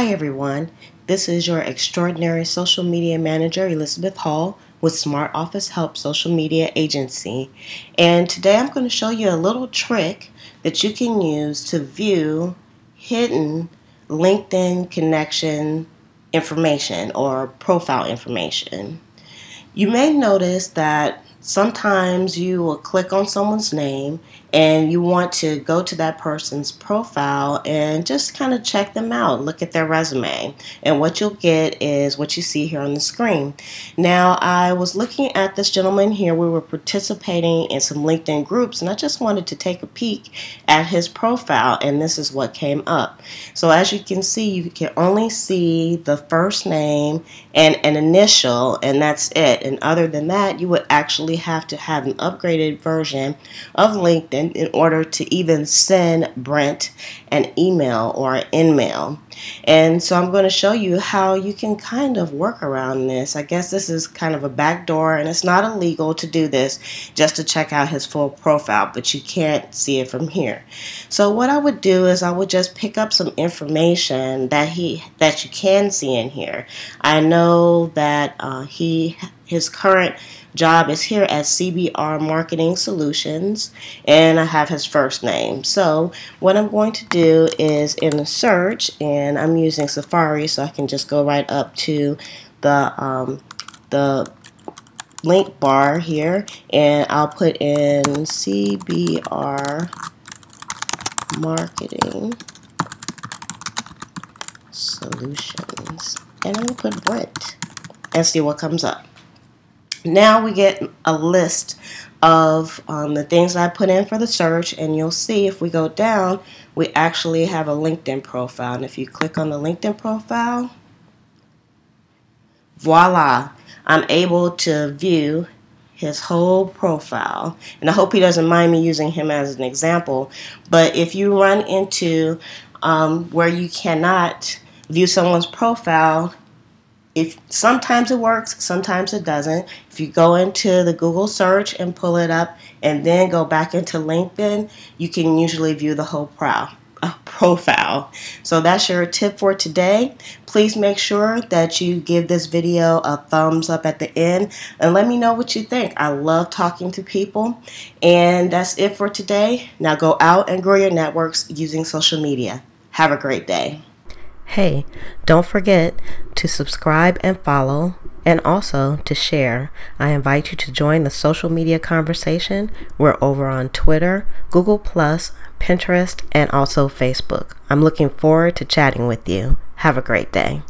Hi everyone, this is your extraordinary social media manager, Elizabeth Hall with Smart Office Help Social Media Agency. And today I'm going to show you a little trick that you can use to view hidden LinkedIn connection information or profile information. You may notice that sometimes you will click on someone's name and you want to go to that person's profile and just kind of check them out, look at their resume. And what you'll get is what you see here on the screen. Now, I was looking at this gentleman here. We were participating in some LinkedIn groups and I just wanted to take a peek at his profile, and this is what came up. So as you can see, you can only see the first name and an initial, and that's it. And other than that, you would actually have to have an upgraded version of LinkedIn in order to even send Brent an email or an InMail. And so I'm going to show you how you can kind of work around this. I guess this is kind of a backdoor, and it's not illegal to do this just to check out his full profile, but you can't see it from here. So what I would do is I would just pick up some information that you can see in here. I know that his current job is here at CBR Marketing Solutions, and I have his first name. So what I'm going to do is in the search, and I'm using Safari, so I can just go right up to the link bar here, and I'll put in CBR Marketing Solutions, and I'm going to put Brent and see what comes up. Now we get a list of the things I put in for the search, and you'll see if we go down, we actually have a LinkedIn profile. And if you click on the LinkedIn profile, voila, I'm able to view his whole profile. And I hope he doesn't mind me using him as an example, but if you run into where you cannot view someone's profile, if sometimes it works, sometimes it doesn't. If you go into the Google search and pull it up and then go back into LinkedIn, you can usually view the whole profile. So that's your tip for today. Please make sure that you give this video a thumbs up at the end and let me know what you think. I love talking to people, and that's it for today. Now go out and grow your networks using social media. Have a great day. Hey, don't forget to subscribe and follow, and also to share. I invite you to join the social media conversation. We're over on Twitter, Google+, Pinterest, and also Facebook. I'm looking forward to chatting with you. Have a great day.